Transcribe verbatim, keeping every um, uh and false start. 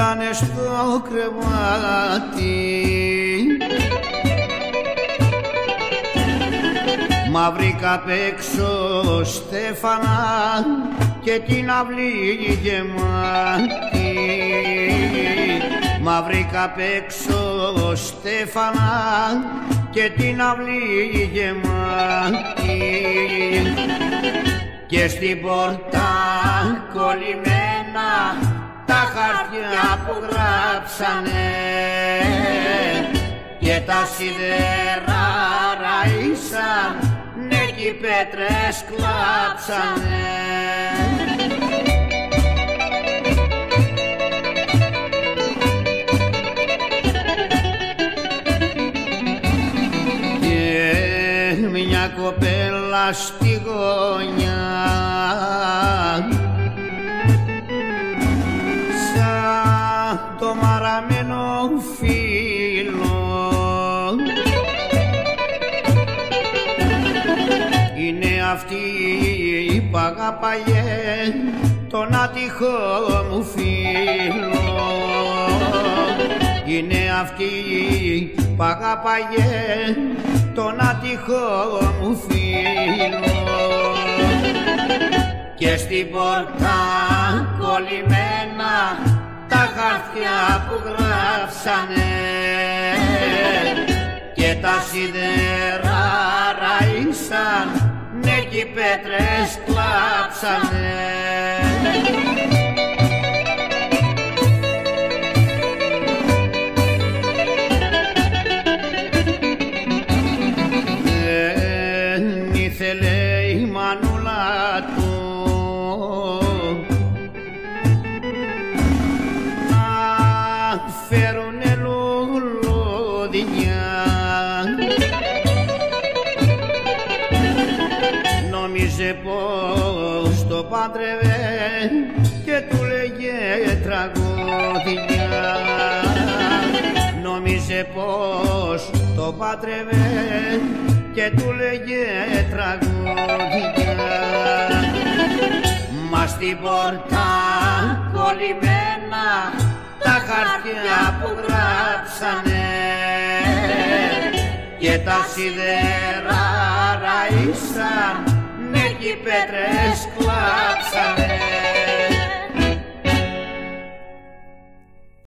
πέθανε στο κρεβάτι. Μα βρήκα απ' έξω στέφανα και την αυλή γεμάτη. Μα βρήκα απ' έξω στέφανα και την αυλή γεμάτη. Και στην πόρτα κολλημένα τα χαρτιά που γράψανε και τα σιδερά ραΐσαν, ναι κι οι πέτρες κλάψανε. Και μια κοπέλα στη γωνιά σαν το μαραμένο φύλλο είναι αυτή που αγαπάγε τον άτυχο μου φίλο. Είναι αυτή που αγαπάγε τον άτυχο μου φίλο. Και στην πόρτα κολλημένα τα χαρτιά που γράψανε και τα σιδερά ραΐσαν, ναι κι οι πέτρες κλάψανε. Δεν ήθελε η μανούλα του να φέρουνε λουλούδια. Νόμιζε πως το πάντρευε και του λέγε τραγούδια. Νόμιζε πως το πάντρευε και του λέγε τραγούδια. Μα στην πόρτα κολλημένα τα χαρτιά που γράψανε και τα σιδερά ραΐσαν, ναι κι οι πέτρες κλάψανε.